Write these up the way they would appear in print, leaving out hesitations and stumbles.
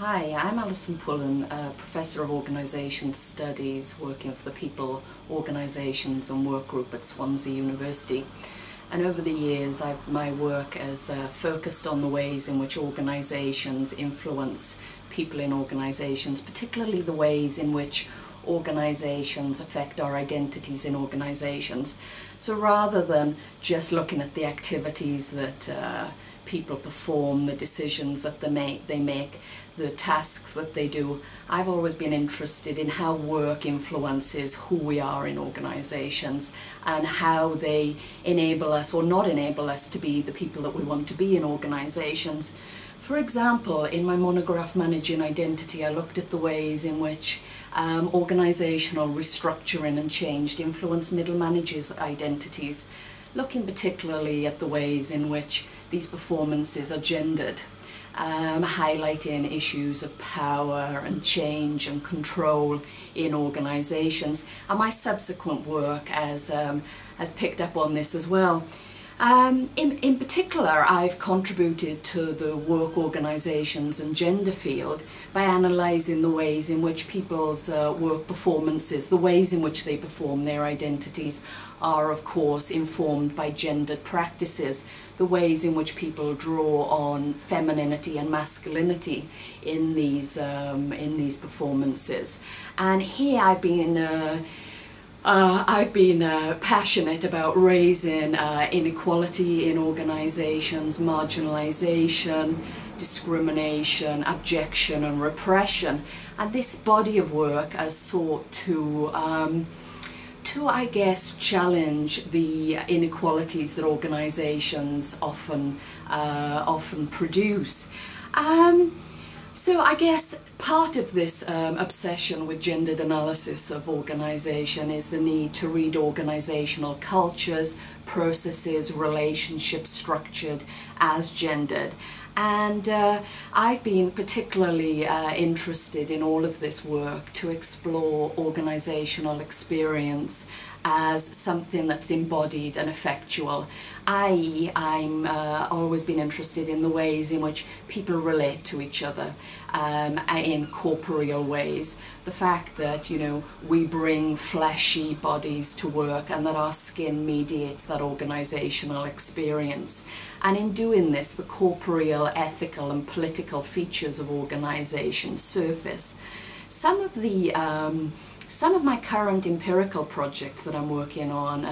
Hi, I'm Alison Pullen, a Professor of Organisation Studies working for the People, Organisations and Work Group at Swansea University. And over the years my work has focused on the ways in which organisations influence people in organisations, particularly the ways in which organisations affect our identities in organisations. So rather than just looking at the activities that people perform, the decisions that they make, the tasks that they do, I've always been interested in how work influences who we are in organisations and how they enable us or not enable us to be the people that we want to be in organisations. For example, in my monograph Managing Identity, I looked at the ways in which organisational restructuring and change influence middle managers' identities, looking particularly at the ways in which these performances are gendered, highlighting issues of power and change and control in organisations. And my subsequent work has picked up on this as well. In particular, I've contributed to the work, organisations and gender field by analysing the ways in which people's work performances, the ways in which they perform their identities, are of course informed by gendered practices, the ways in which people draw on femininity and masculinity in these performances. And here I've been passionate about raising inequality in organisations, marginalisation, discrimination, abjection and repression. And this body of work has sought to I guess, challenge the inequalities that organisations often produce. So I guess part of this obsession with gendered analysis of organisation is the need to read organisational cultures, processes, relationships structured as gendered. And I've been particularly interested in all of this work to explore organisational experience as something that's embodied and effectual, i.e. I'm always been interested in the ways in which people relate to each other in corporeal ways. The fact that, you know, we bring fleshy bodies to work and that our skin mediates that organisational experience. And in doing this, the corporeal, ethical and political features of organisations surface. Some of my current empirical projects that I'm working on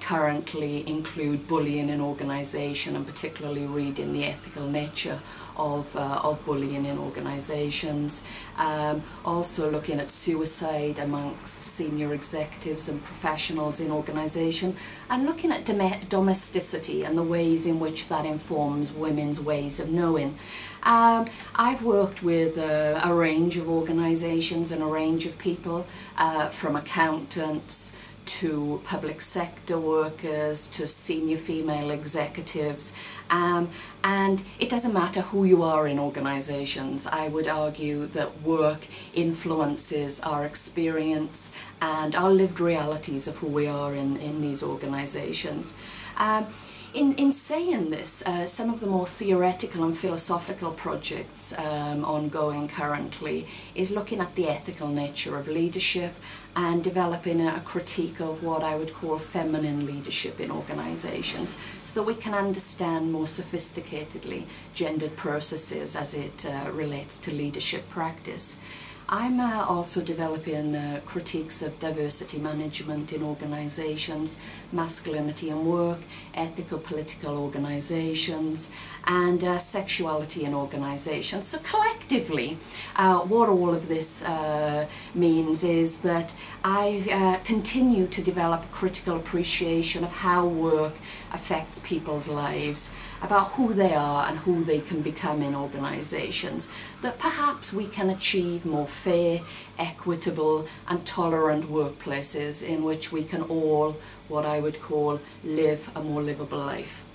currently include bullying in organisation, and particularly reading the ethical nature of bullying in organisations. Also looking at suicide amongst senior executives and professionals in organisation, and looking at domesticity and the ways in which that informs women's ways of knowing. I've worked with a range of organisations and a range of people, from accountants to public sector workers to senior female executives, and it doesn't matter who you are in organisations. I would argue that work influences our experience and our lived realities of who we are in these organisations. In saying this, some of the more theoretical and philosophical projects ongoing currently is looking at the ethical nature of leadership and developing a critique of what I would call feminine leadership in organisations, so that we can understand more sophisticatedly gendered processes as it relates to leadership practice. I'm also developing critiques of diversity management in organisations, masculinity in work, ethico-political organisations and sexuality in organisations. So collectively, what all of this means is that I continue to develop a critical appreciation of how work affects people's lives, about who they are and who they can become in organisations, that perhaps we can achieve more fair, equitable and tolerant workplaces in which we can all, what I would call, live a more livable life.